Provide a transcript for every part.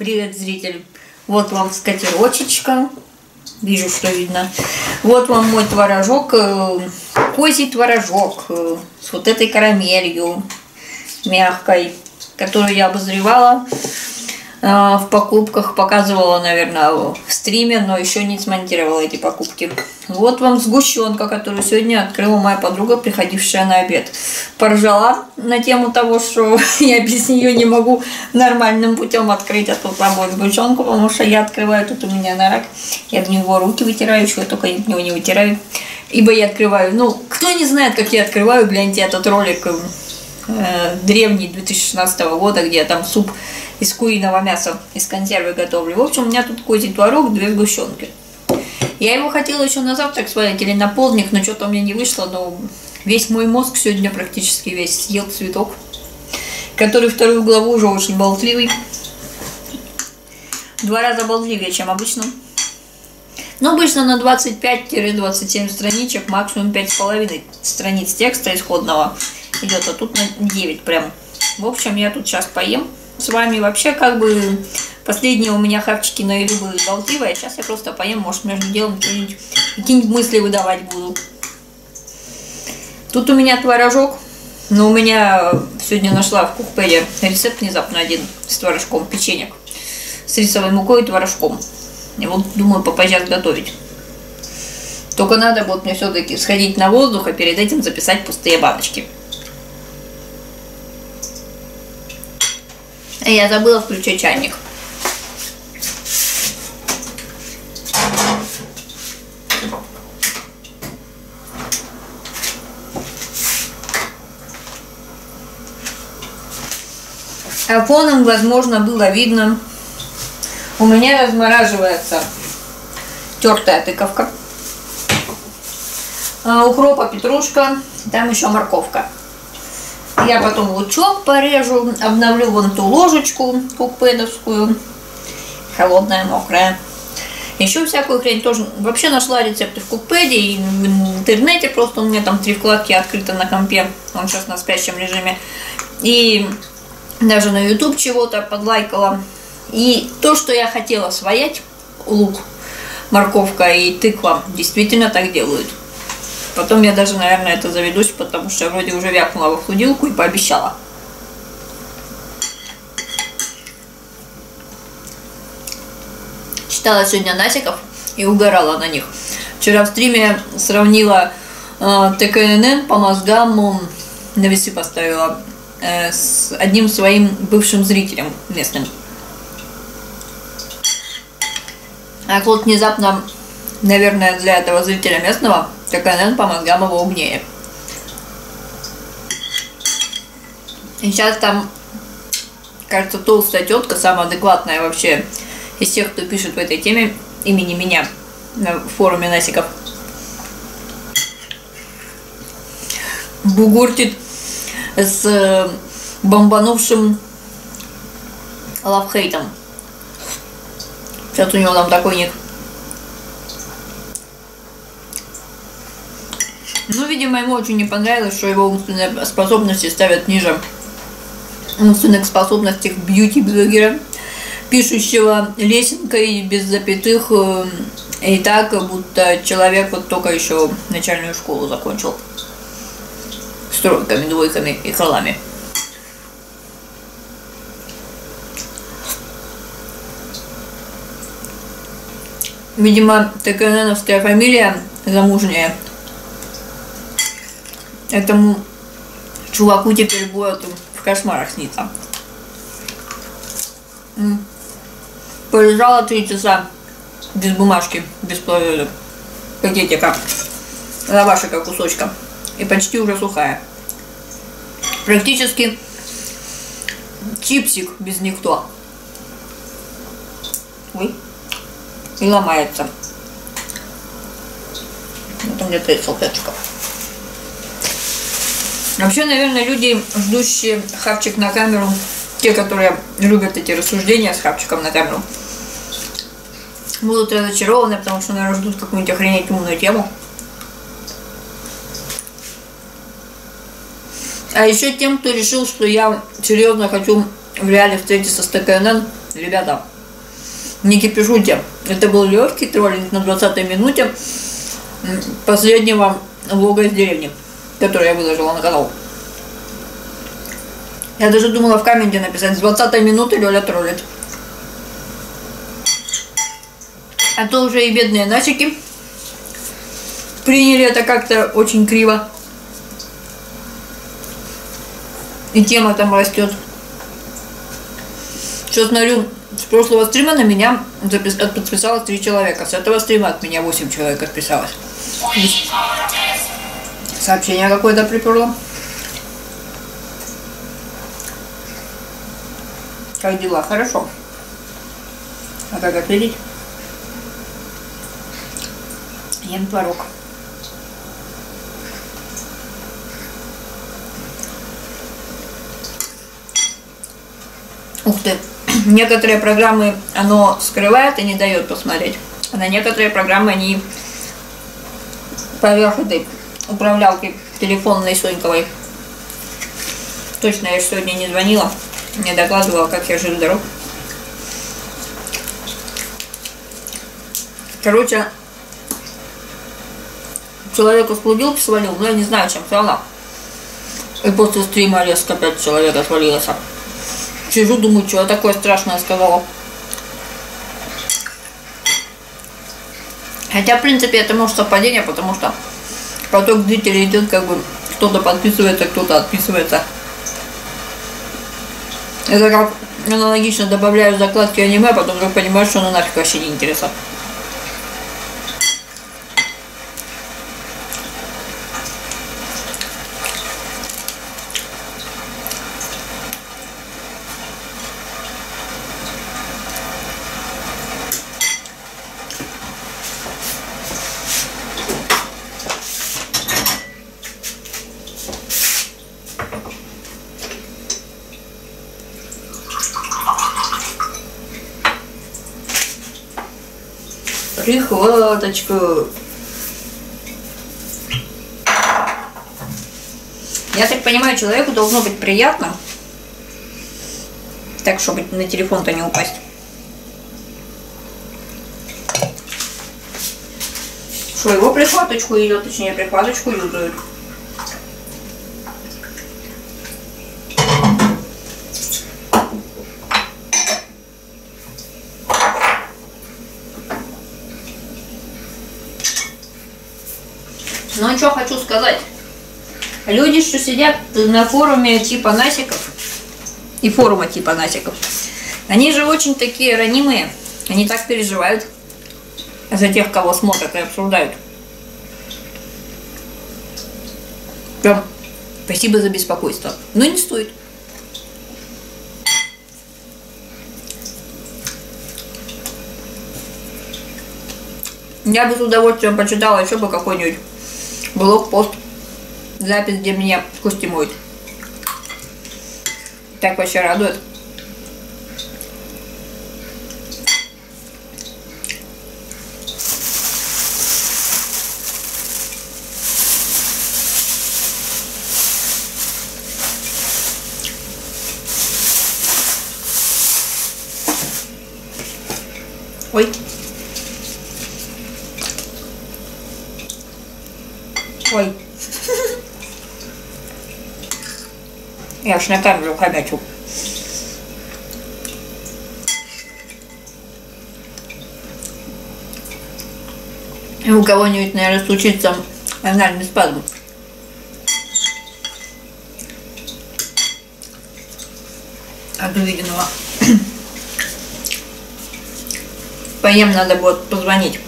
Привет, зритель. Вот вам скатерочечка. Вижу, что видно. Вот вам мой творожок. Козий творожок. С вот этой карамелью мягкой, которую я обозревала в покупках. Показывала, наверное, в стриме, но еще не смонтировала эти покупки. Вот вам сгущенка, которую сегодня открыла моя подруга, приходившая на обед. Поржала на тему того, что я без нее не могу нормальным путем открыть эту самую сгущенку, потому что я открываю, тут у меня нарак, я до него руки вытираю, еще только от него не вытираю, ибо я открываю. Ну, кто не знает, как я открываю, гляньте этот ролик древний 2016 года, где я там суп из куриного мяса, из консервы готовлю. В общем, у меня тут козий творог, 2 сгущенки. Я его хотела еще на завтрак сварить или на полдник, но что-то у меня не вышло, но весь мой мозг сегодня практически весь съел цветок, который вторую главу уже очень болтливый. 2 раза болтливее, чем обычно. Но обычно на 25-27 страничек, максимум 5,5 страниц текста исходного идет, а тут на 9 прям. В общем, я тут сейчас поем с вами. Вообще, как бы, последние у меня хавчики на еду были болтливые, а сейчас я просто поем, может, между делом какие-нибудь мысли выдавать буду. Тут у меня творожок, но у меня сегодня нашла в кухпеде рецепт внезапно один с творожком, печенек с рисовой мукой и творожком. И вот, думаю, попозже готовить. Только надо вот мне все-таки сходить на воздух, а перед этим записать пустые баночки. Я забыла включить чайник. А фоном, возможно, было видно, у меня размораживается тертая тыковка, укропа, петрушка, там еще морковка. Я потом лучок порежу, обновлю вон ту ложечку кукпедовскую, холодная, мокрая. Еще всякую хрень тоже. Вообще нашла рецепты в кукпеде и в интернете, просто у меня там 3 вкладки открыто на компе, он сейчас на спящем режиме. И даже на YouTube чего-то подлайкала. И то, что я хотела своять, лук, морковка и тыква, действительно так делают. Потом я даже, наверное, это заведусь, потому что я вроде уже вякнула в худилку и пообещала. Читала сегодня Насиков и угорала на них. Вчера в стриме сравнила ТКНН по мозгам, на весы поставила, с одним своим бывшим зрителем местным. А Клод внезапно, наверное, для этого зрителя местного, ТКНН по мозгам его умнее. И сейчас там, кажется, толстая тетка, самая адекватная вообще из тех, кто пишет в этой теме, имени меня на форуме Насиков, бугуртит с бомбанувшим лавхейтом. Сейчас у него там такой ник. Ну, видимо, ему очень не понравилось, что его умственные способности ставят ниже умственных способностей бьюти-блогера, пишущего лесенкой без запятых, и так, будто человек вот только еще начальную школу закончил. С тройками, двойками и крылами. Видимо, ТКННовская фамилия замужняя. Этому чуваку теперь будет в кошмарах снится. Полежала 3 часа без бумажки, без пакетика, лавашика, кусочка. И почти уже сухая. Практически чипсик без никто. Ой. И ломается. Вот у меня 3 салфеточка. Вообще, наверное, люди, ждущие хавчик на камеру, те, которые любят эти рассуждения с хавчиком на камеру, будут разочарованы, потому что, наверное, ждут какую-нибудь охренеть умную тему. А еще тем, кто решил, что я серьезно хочу в реале встретиться с ТКНН, ребята, не кипишуйте. Это был легкий троллинг на 20-й минуте последнего влога из деревни, который я выложила на канал. Я даже думала в комменте написать: с 20-й минуты Лёля троллит. А то уже и бедные начики приняли это как-то очень криво. И тема там растет. Сейчас смотрю, с прошлого стрима на меня подписалось 3 человека. С этого стрима от меня 8 человек отписалось. Сообщение какое-то приперло. Как дела? Хорошо. А как ответить? Ем творог. Ух ты. Некоторые программы оно скрывает и не дает посмотреть. А на некоторые программы они поверх этой управлялки телефонной Соньковой. Точно, я же сегодня не звонила. Не докладывала, как я жив-здоров. Короче, человек сплудил, свалил, но я не знаю, чем, все равно. И после стрима резко 5 человек отвалилось. Сижу, думаю, что я такое страшное сказала. Хотя, в принципе, это может совпадение, потому что поток зрителей идет, как бы кто-то подписывается, кто-то отписывается. Это как аналогично добавляю закладки аниме, потом вдруг понимаю, что оно нафиг вообще не интересно. Прихваточку. Я так понимаю, человеку должно быть приятно. Так, чтобы на телефон-то не упасть. Что, его прихваточку ее, точнее, прихваточку юзают. Ну, что хочу сказать. Люди, что сидят на форуме типа Насиков, и форума типа Насиков, они же очень такие ранимые. Они так переживают за тех, кого смотрят и обсуждают. Прям спасибо за беспокойство. Но не стоит. Я бы с удовольствием почитала еще бы какой-нибудь блог, пост, запись, где меня кости моют. Так вообще радует. Ой. Ой. Я ж на камеру хомячу. И у кого-нибудь, наверное, случится анальный спазм. От увиденного. Поем, надо будет позвонить.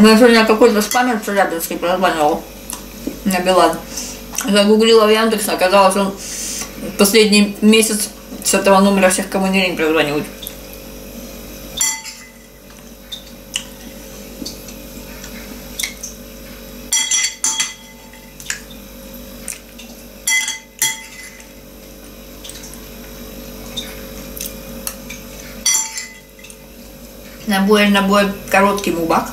Но сегодня какой-то спамер в Челябинске прозвонил на Билайн. Загуглила в Яндекс, оказалось, он последний месяц с этого номера всех, кому не лень, прозвонил. Набой короткий мукбанг.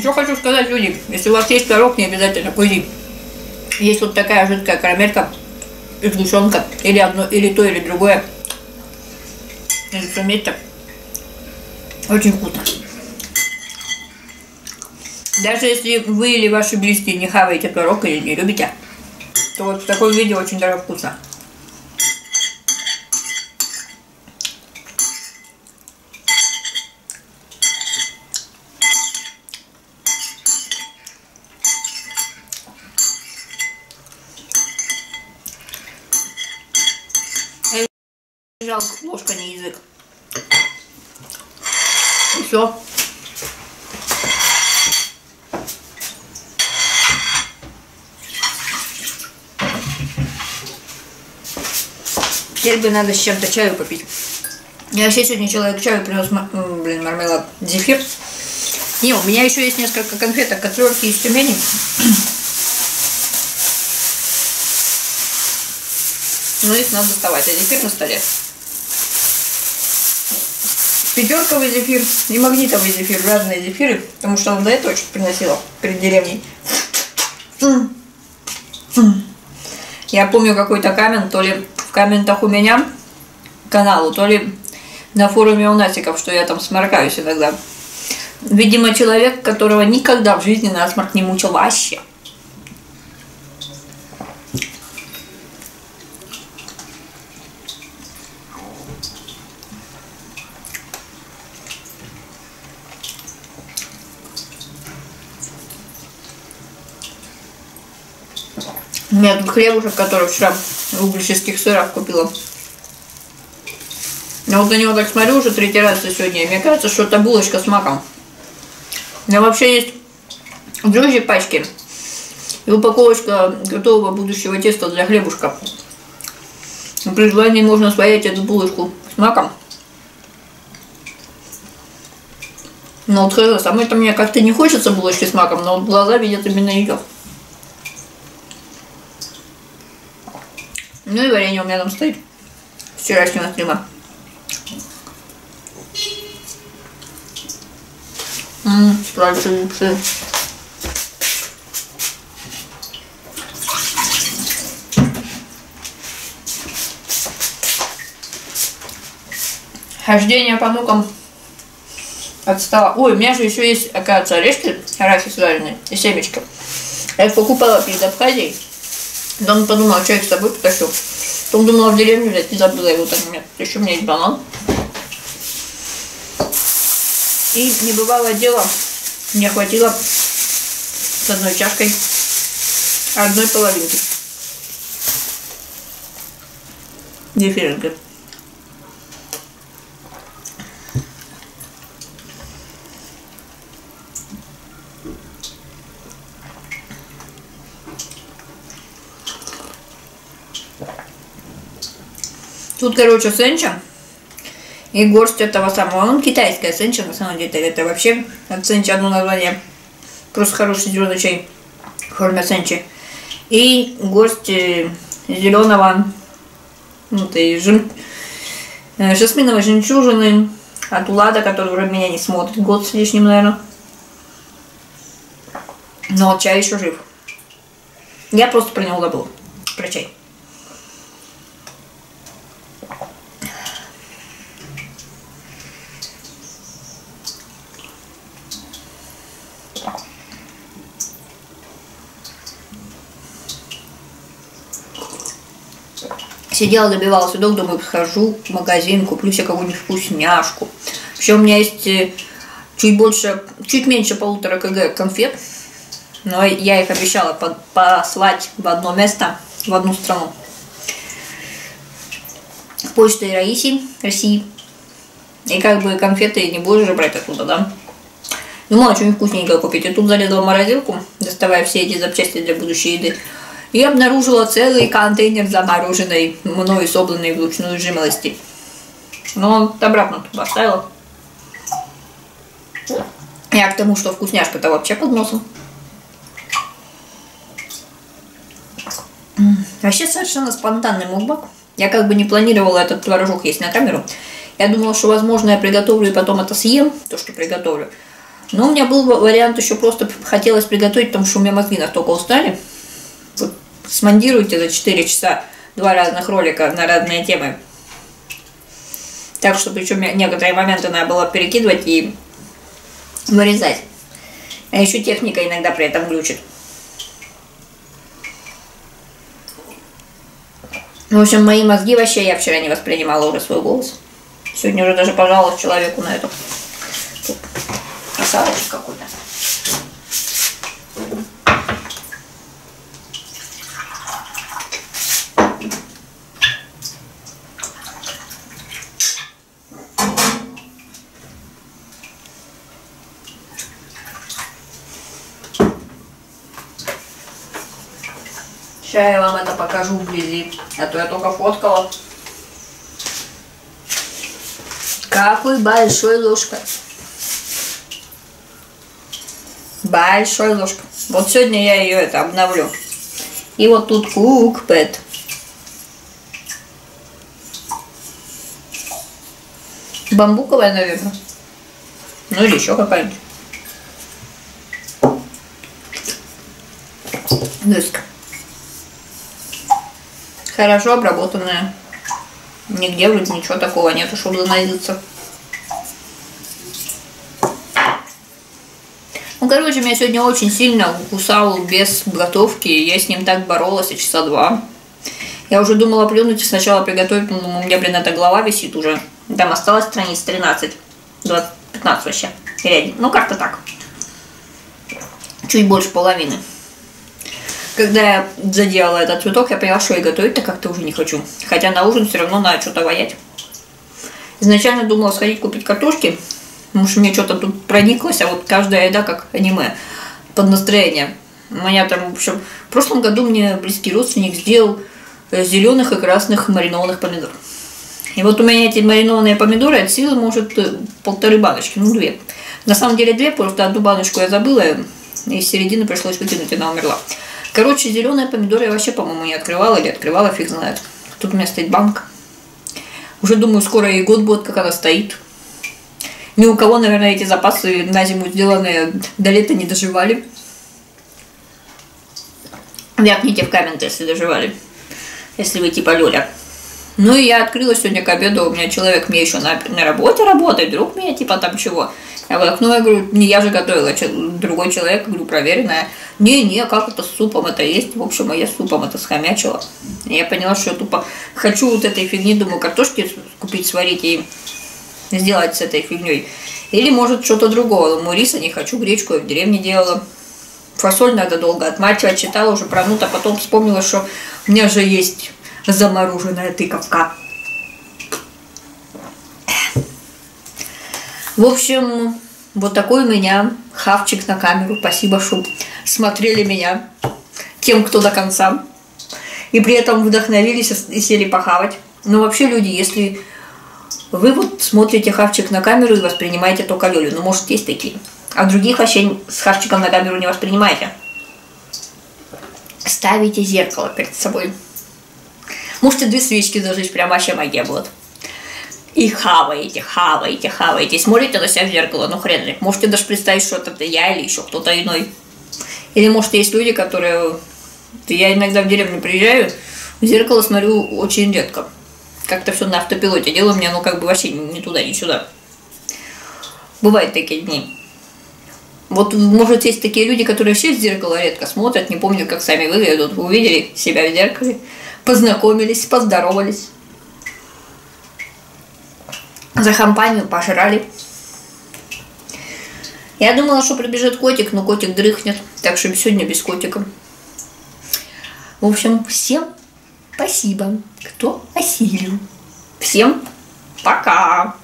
Что хочу сказать, люди, если у вас есть творог, не обязательно кузи. Есть вот такая жидкая карамелька и сгущенка, или одно, или то, или другое. Это все вместе. Очень вкусно. Даже если вы или ваши близкие не хаваете творог или не любите, то вот в таком виде очень даже вкусно. Жалко, ложка не язык. И все. Теперь бы надо с чем-то чаю попить. Я вообще сегодня человек чаю принес, блин, мармелад, зефир. Не, у меня еще есть несколько конфеток от Лёльки из Тюмени. Но их надо доставать, а зефир на столе. Пятерковый зефир и магнитовый зефир, разные зефиры, потому что он до этого что-то приносила перед деревней. Я помню какой-то камень, то ли в комментах у меня каналу, то ли на форуме у Насиков, что я там сморкаюсь иногда. Видимо, человек, которого никогда в жизни насморк не мучил вообще. У меня тут хлебушек, который вчера в угличских сырах купила. Я вот на него так смотрю уже третий раз за сегодня. Мне кажется, что это булочка с маком. У меня вообще есть дрожжи пачки и упаковочка готового будущего теста для хлебушка. При желании можно сваять эту булочку с маком. Но вот хрена, самой-то мне как-то не хочется булочки с маком, но вот глаза видят именно ее. Ну и варенье у меня там стоит с вчерашнего стрима. Справочные псы. Хождение по мукам от стола. Ой, у меня же еще есть, оказывается, орешки, арахис вареные и семечки. Я их покупала перед Абхазией. Потом подумала, что я их с собой потащу. Потом думала в деревню взять и забыла его там. Еще у меня есть банан. И небывалое дело, мне хватило с одной чашкой одной половинки зефиринки. Тут, короче, сенча и горсть этого самого. Он китайская сенча, на самом деле, это вообще от сенчи одно название. Просто хороший зеленый чай в форме сенчи. И горсть зеленого, ну, ты, жасминовой жемчужины от Улада, который вроде меня не смотрит. Год с лишним, наверное. Но чай еще жив. Я просто про него забыла. Про чай. Сидела, добивала судок, думаю, схожу в магазин, куплю себе какую-нибудь вкусняшку. Вообще у меня есть чуть меньше 1,5 кг конфет, но я их обещала послать в одно место, в одну страну. Почтой России. И как бы конфеты не будешь же брать оттуда, да? Думала, что-нибудь вкусненькое купить. И тут залезла в морозилку, доставая все эти запчасти для будущей еды. И обнаружила целый контейнер замороженной, мною собранной вручную жимолости. Но обратно туда оставила. Я к тому, что вкусняшка-то вообще под носом. Вообще совершенно спонтанный мукбанг. Я как бы не планировала этот творожок есть на камеру. Я думала, что, возможно, я приготовлю и потом это съем, то, что приготовлю. Но у меня был вариант еще просто хотелось приготовить, потому что у меня мозги настолько устали. смондируйте за 4 часа два разных ролика на разные темы. Так что, причем некоторые моменты надо было перекидывать и вырезать. А еще техника иногда при этом глючит. В общем, мои мозги вообще, я вчера не воспринимала уже свой голос. Сегодня уже даже пожаловалась человеку на эту красавочку какую-то. Сейчас я вам это покажу вблизи, а то я только фоткала. Какой большой ложкой. Большой ложкой. Вот сегодня я ее это обновлю. И вот тут cookpad. Бамбуковая, наверное. Ну или еще какая-нибудь. Дыска. Хорошо обработанная. Нигде вроде ничего такого нету, чтобы занозиться. Ну, короче, меня сегодня очень сильно укусал без готовки. Я с ним так боролась, часа два. Я уже думала плюнуть и сначала приготовить, но у меня, блин, эта голова висит уже. Там осталось страниц 13, 20, 15 вообще. Ну, как-то так. Чуть больше половины. Когда я заделала этот цветок, я поняла, что и готовить-то как-то уже не хочу. Хотя на ужин все равно надо что-то ваять. Изначально думала сходить купить картошки, потому что мне что-то тут прониклось, а вот каждая еда как аниме, под настроение. У меня там, в общем, в прошлом году мне близкий родственник сделал зеленых и красных маринованных помидор. И вот у меня эти маринованные помидоры от силы, может, 1,5 баночки, ну 2. На самом деле 2, просто одну баночку я забыла, и с середины пришлось выкинуть, она умерла. Короче, зеленые помидоры я вообще, по-моему, не открывала или открывала, фиг знает. Тут у меня стоит банка. Уже, думаю, скоро и год будет, как она стоит. Ни у кого, наверное, эти запасы на зиму сделанные до лета не доживали. Вякните в комменты, если доживали. Если вы типа Лёля. Ну и я открыла сегодня к обеду, у меня человек мне еще на работе работает, друг меня типа там чего. Я в окно, я говорю, не я же готовила, другой человек, говорю, проверенная. Не, как это с супом это есть, в общем, я с супом это схомячила. Я поняла, что я тупо хочу вот этой фигни, думаю, картошки купить, сварить и сделать с этой фигней. Или может что-то другого, думаю, риса не хочу, гречку я в деревне делала. Фасоль надо долго отмачивать, читала уже про нут, а потом вспомнила, что у меня же есть... замороженная тыковка. В общем, вот такой у меня хавчик на камеру. Спасибо, что смотрели меня, тем, кто до конца. И при этом вдохновились и сели похавать. Но вообще, люди, если вы вот смотрите хавчик на камеру и воспринимаете только Лёлю, ну, может, есть такие. А других вообще с хавчиком на камеру не воспринимаете. Ставите зеркало перед собой. Можете 2 свечки зажечь, прям вообще магия будет. И хаваете. И смотрите на себя в зеркало, ну хрен ли. Можете даже представить, что это я или еще кто-то иной. Или может есть люди, которые... Я иногда в деревню приезжаю, в зеркало смотрю очень редко. Как-то все на автопилоте делаю, мне оно как бы вообще ни туда, ни сюда. Бывают такие дни. Вот может есть такие люди, которые вообще в зеркало редко смотрят, не помнят, как сами выглядят. Вы увидели себя в зеркале, познакомились, поздоровались, за компанию пожрали. Я думала, что прибежит котик, но котик дрыхнет, так что сегодня без котика. В общем, всем спасибо, кто осилил. Всем пока!